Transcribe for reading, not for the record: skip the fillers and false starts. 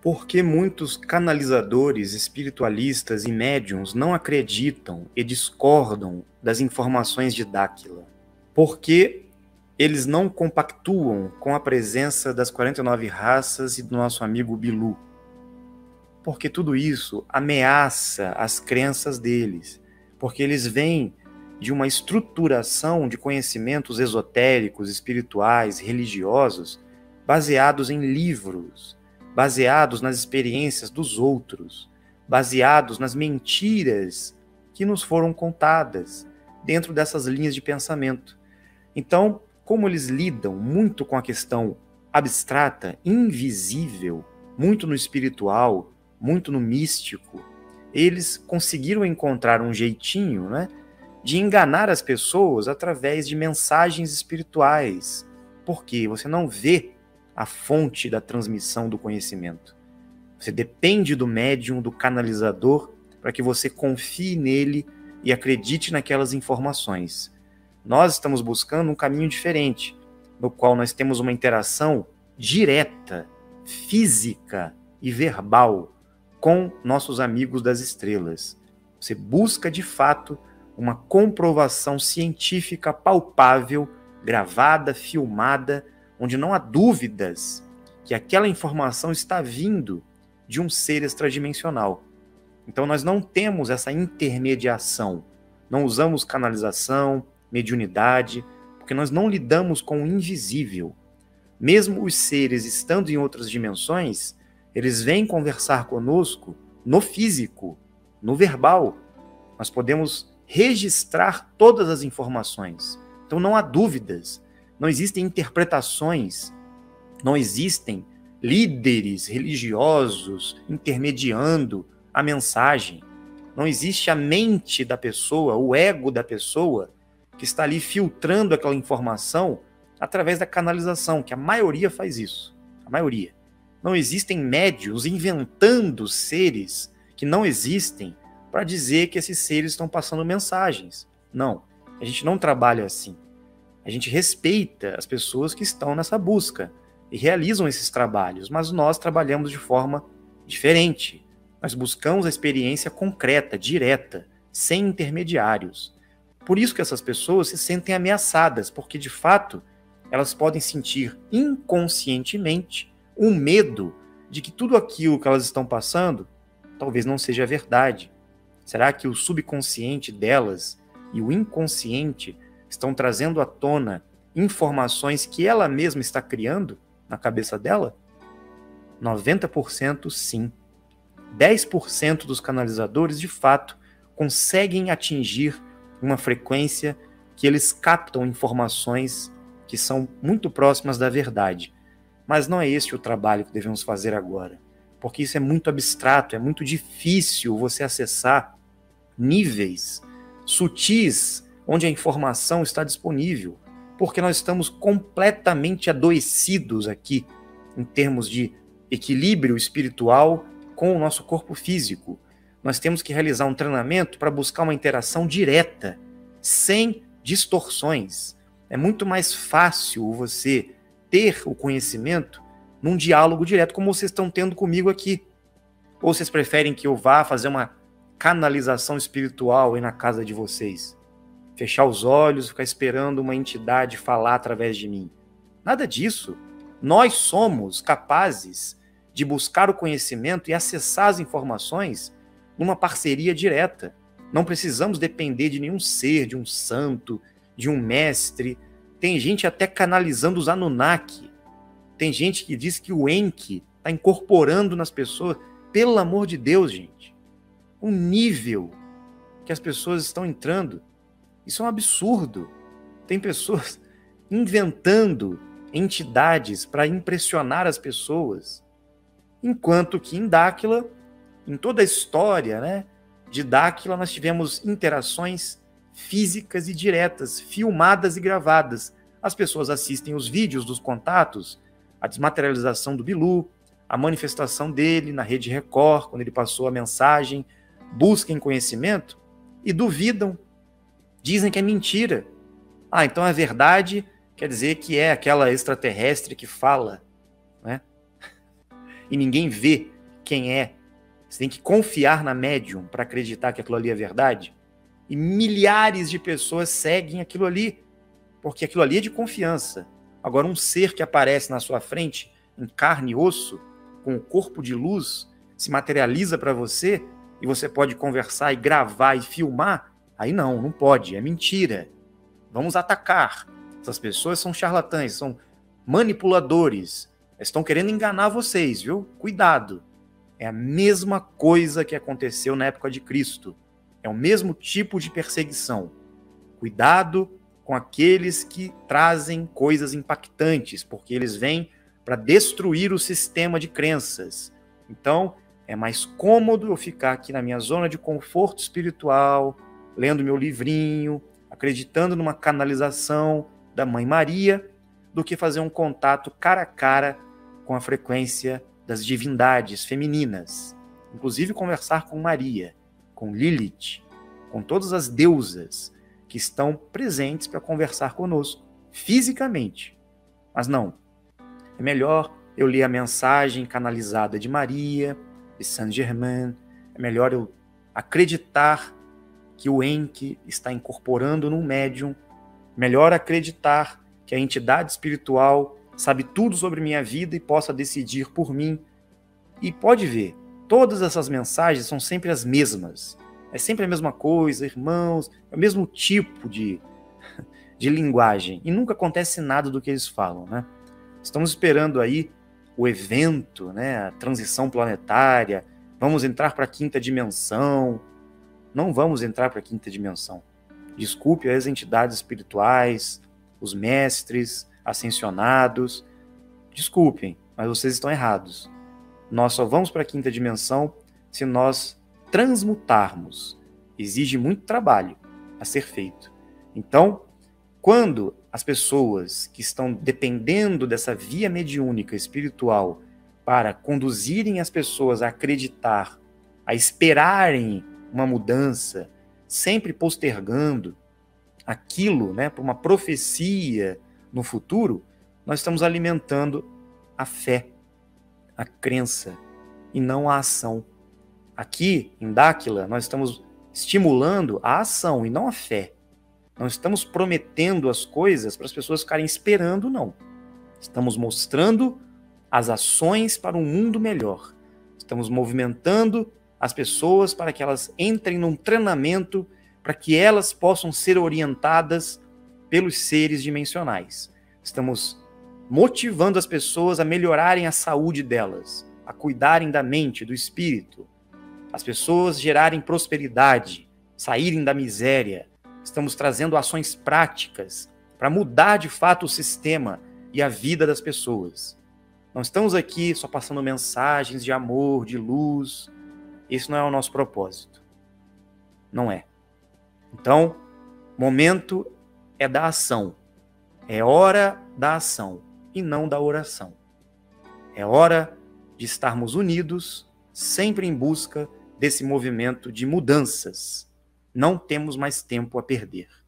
Porque muitos canalizadores, espiritualistas e médiums não acreditam e discordam das informações de Dakila? Porque eles não compactuam com a presença das 49 raças e do nosso amigo Bilu? Porque tudo isso ameaça as crenças deles, porque eles vêm de uma estruturação de conhecimentos esotéricos, espirituais, religiosos, baseados em livros, baseados nas experiências dos outros, baseados nas mentiras que nos foram contadas dentro dessas linhas de pensamento. Então, como eles lidam muito com a questão abstrata, invisível, muito no espiritual, muito no místico, eles conseguiram encontrar um jeitinho, né, de enganar as pessoas através de mensagens espirituais, porque você não vê a fonte da transmissão do conhecimento. Você depende do médium, do canalizador, para que você confie nele e acredite naquelas informações. Nós estamos buscando um caminho diferente, no qual nós temos uma interação direta, física e verbal com nossos amigos das estrelas. Você busca, de fato, uma comprovação científica palpável, gravada, filmada, onde não há dúvidas que aquela informação está vindo de um ser extradimensional. Então nós não temos essa intermediação, não usamos canalização, mediunidade, porque nós não lidamos com o invisível. Mesmo os seres estando em outras dimensões, eles vêm conversar conosco no físico, no verbal. Nós podemos registrar todas as informações. Então não há dúvidas. Não existem interpretações, não existem líderes religiosos intermediando a mensagem. Não existe a mente da pessoa, o ego da pessoa que está ali filtrando aquela informação através da canalização, que a maioria faz isso, a maioria. Não existem médiuns inventando seres que não existem para dizer que esses seres estão passando mensagens. Não, a gente não trabalha assim. A gente respeita as pessoas que estão nessa busca e realizam esses trabalhos, mas nós trabalhamos de forma diferente. Nós buscamos a experiência concreta, direta, sem intermediários. Por isso que essas pessoas se sentem ameaçadas, porque de fato elas podem sentir inconscientemente um medo de que tudo aquilo que elas estão passando talvez não seja verdade. Será que o subconsciente delas e o inconsciente estão trazendo à tona informações que ela mesma está criando na cabeça dela? 90% sim. 10% dos canalizadores, de fato, conseguem atingir uma frequência que eles captam informações que são muito próximas da verdade. Mas não é este o trabalho que devemos fazer agora, porque isso é muito abstrato, é muito difícil você acessar níveis sutis onde a informação está disponível, porque nós estamos completamente adoecidos aqui, em termos de equilíbrio espiritual com o nosso corpo físico. Nós temos que realizar um treinamento para buscar uma interação direta, sem distorções. É muito mais fácil você ter o conhecimento num diálogo direto, como vocês estão tendo comigo aqui. Ou vocês preferem que eu vá fazer uma canalização espiritual aí na casa de vocês? Fechar os olhos, ficar esperando uma entidade falar através de mim. Nada disso. Nós somos capazes de buscar o conhecimento e acessar as informações numa parceria direta. Não precisamos depender de nenhum ser, de um santo, de um mestre. Tem gente até canalizando os Anunnaki. Tem gente que diz que o Enki está incorporando nas pessoas. Pelo amor de Deus, gente. O nível que as pessoas estão entrando. Isso é um absurdo. Tem pessoas inventando entidades para impressionar as pessoas. Enquanto que em Dakila, em toda a história, né, de Dakila, nós tivemos interações físicas e diretas, filmadas e gravadas. As pessoas assistem os vídeos dos contatos, a desmaterialização do Bilu, a manifestação dele na rede Record, quando ele passou a mensagem, busquem conhecimento e duvidam. Dizem que é mentira. Ah, então é verdade, quer dizer que é aquela extraterrestre que fala, né? e ninguém vê quem é. Você tem que confiar na médium para acreditar que aquilo ali é verdade. E milhares de pessoas seguem aquilo ali, porque aquilo ali é de confiança. Agora, um ser que aparece na sua frente, em carne e osso, com o corpo de luz, se materializa para você, e você pode conversar e gravar e filmar, aí não, não pode, é mentira. Vamos atacar. Essas pessoas são charlatãs, são manipuladores. Eles estão querendo enganar vocês, viu? Cuidado. É a mesma coisa que aconteceu na época de Cristo. É o mesmo tipo de perseguição. Cuidado com aqueles que trazem coisas impactantes, porque eles vêm para destruir o sistema de crenças. Então, é mais cômodo eu ficar aqui na minha zona de conforto espiritual, lendo meu livrinho, acreditando numa canalização da Mãe Maria, do que fazer um contato cara a cara com a frequência das divindades femininas. Inclusive conversar com Maria, com Lilith, com todas as deusas que estão presentes para conversar conosco, fisicamente. Mas não, é melhor eu ler a mensagem canalizada de Maria, de Saint-Germain, é melhor eu acreditar que o Enki está incorporando num médium, melhor acreditar que a entidade espiritual sabe tudo sobre minha vida e possa decidir por mim. E pode ver, todas essas mensagens são sempre as mesmas. É sempre a mesma coisa, irmãos, é o mesmo tipo de linguagem. E nunca acontece nada do que eles falam, né? Estamos esperando aí o evento, né? A transição planetária, vamos entrar para a quinta dimensão. Não vamos entrar para a quinta dimensão. Desculpe as entidades espirituais, os mestres, ascensionados. Desculpem, mas vocês estão errados. Nós só vamos para a quinta dimensão se nós transmutarmos. Exige muito trabalho a ser feito. Então, quando as pessoas que estão dependendo dessa via mediúnica espiritual para conduzirem as pessoas a acreditar, a esperarem uma mudança, sempre postergando aquilo, né, para uma profecia no futuro, nós estamos alimentando a fé, a crença e não a ação. Aqui, em Dakila, nós estamos estimulando a ação e não a fé. Não estamos prometendo as coisas para as pessoas ficarem esperando, não. Estamos mostrando as ações para um mundo melhor. Estamos movimentando as pessoas para que elas entrem num treinamento, para que elas possam ser orientadas pelos seres dimensionais. Estamos motivando as pessoas a melhorarem a saúde delas, a cuidarem da mente, do espírito, as pessoas gerarem prosperidade, saírem da miséria. Estamos trazendo ações práticas para mudar de fato o sistema e a vida das pessoas. Não estamos aqui só passando mensagens de amor, de luz. Esse não é o nosso propósito. Não é. Então, momento é da ação. É hora da ação e não da oração. É hora de estarmos unidos, sempre em busca desse movimento de mudanças. Não temos mais tempo a perder.